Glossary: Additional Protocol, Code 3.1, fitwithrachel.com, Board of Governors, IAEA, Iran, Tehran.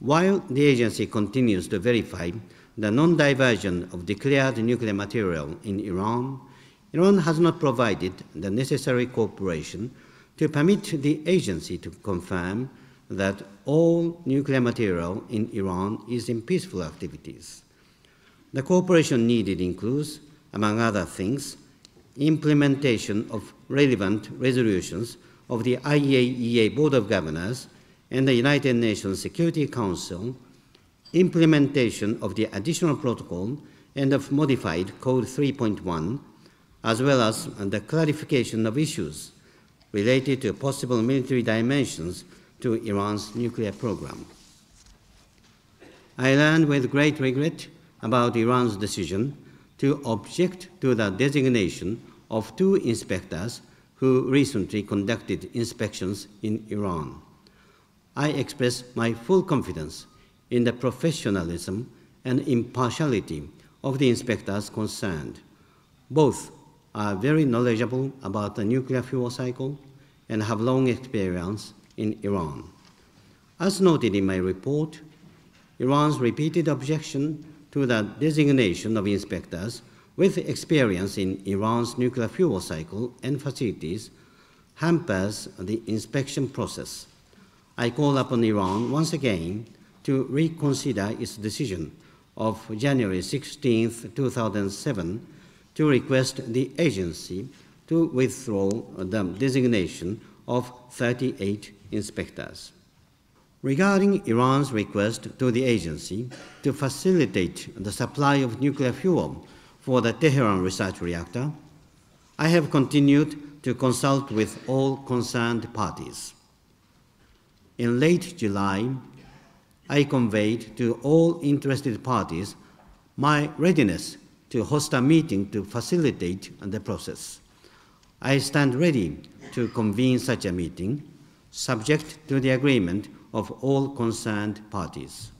While the agency continues to verify the non-diversion of declared nuclear material in Iran, Iran has not provided the necessary cooperation to permit the agency to confirm that all nuclear material in Iran is in peaceful activities. The cooperation needed includes, among other things, implementation of relevant resolutions of the IAEA Board of Governors and the United Nations Security Council, implementation of the Additional Protocol and of modified Code 3.1, as well as the clarification of issues related to possible military dimensions to Iran's nuclear program. I learned with great regret about Iran's decision to object to the designation of two inspectors who recently conducted inspections in Iran. I express my full confidence in the professionalism and impartiality of the inspectors concerned. Both are very knowledgeable about the nuclear fuel cycle and have long experience in Iran. As noted in my report, Iran's repeated objection to the designation of inspectors with experience in Iran's nuclear fuel cycle and facilities hampers the inspection process. I call upon Iran once again to reconsider its decision of January 16, 2007, to request the agency to withdraw the designation of 38 inspectors. Regarding Iran's request to the agency to facilitate the supply of nuclear fuel for the Tehran research reactor, I have continued to consult with all concerned parties. In late July, I conveyed to all interested parties my readiness to host a meeting to facilitate the process. I stand ready to convene such a meeting, subject to the agreement of all concerned parties.